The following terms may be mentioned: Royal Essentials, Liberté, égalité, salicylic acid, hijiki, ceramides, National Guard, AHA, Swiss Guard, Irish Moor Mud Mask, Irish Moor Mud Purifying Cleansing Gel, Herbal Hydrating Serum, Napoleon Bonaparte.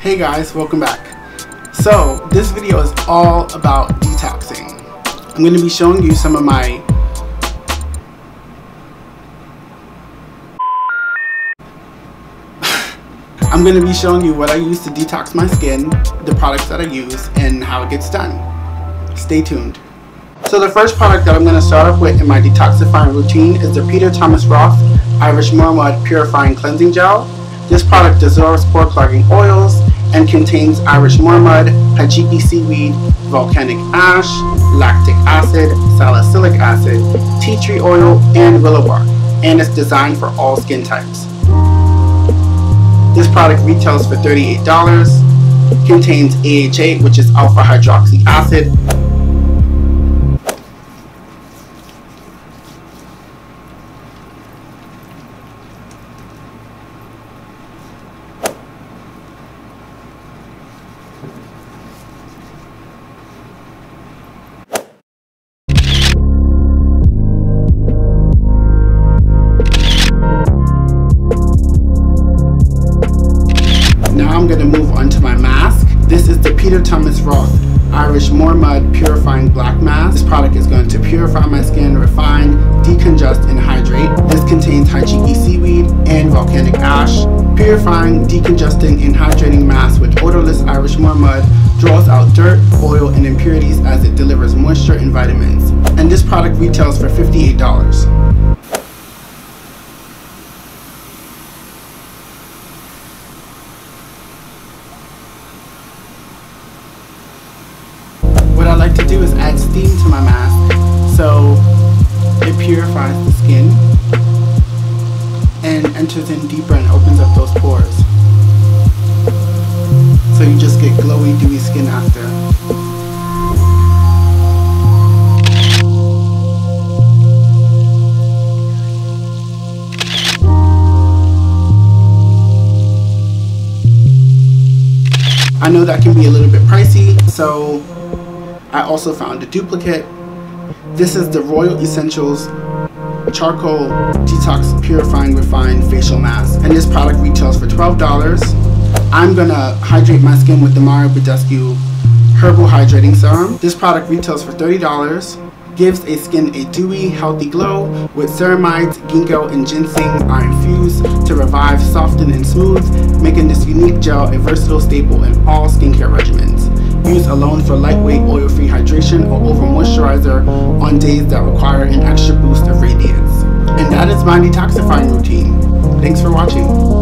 Hey guys, welcome back. So this video is all about detoxing. I'm going to be showing you some of my what I use to detox my skin, the products that I use, and how it gets done. Stay tuned. So the first product that I'm going to start off with in my detoxifying routine is the Peter Thomas Roth Irish Moor Mud Purifying Cleansing Gel. This product dissolves pore clogging oils and contains Irish Moor Mud, hijiki seaweed, volcanic ash, lactic acid, salicylic acid, tea tree oil, and willow bark, and it's designed for all skin types. This product retails for $38, contains AHA, which is alpha hydroxy acid, Peter Thomas Roth Irish Moor Mud Purifying Black Mask. This product is going to purify my skin, refine, decongest, and hydrate. This contains hijiki seaweed and volcanic ash. Purifying, decongesting, and hydrating mask with odorless Irish Moor Mud draws out dirt, oil, and impurities as it delivers moisture and vitamins. And this product retails for $58. Do is add steam to my mask so it purifies the skin and enters in deeper and opens up those pores, so you just get glowy, dewy skin after. I know that can be a little bit pricey, so I also found a duplicate. This is the Royal Essentials Charcoal Detox Purifying Refined Facial Mask, and this product retails for $12. I'm gonna hydrate my skin with the Mario Badescu Herbal Hydrating Serum. This product retails for $30. Gives a skin a dewy, healthy glow with ceramides, ginkgo, and ginseng are infused to revive, soften, and smooth, making this unique gel a versatile staple in all skincare regimens. Use alone for lightweight, oil-free hydration or over moisturizer on days that require an extra boost of radiance. And that is my detoxifying routine. Thanks for watching.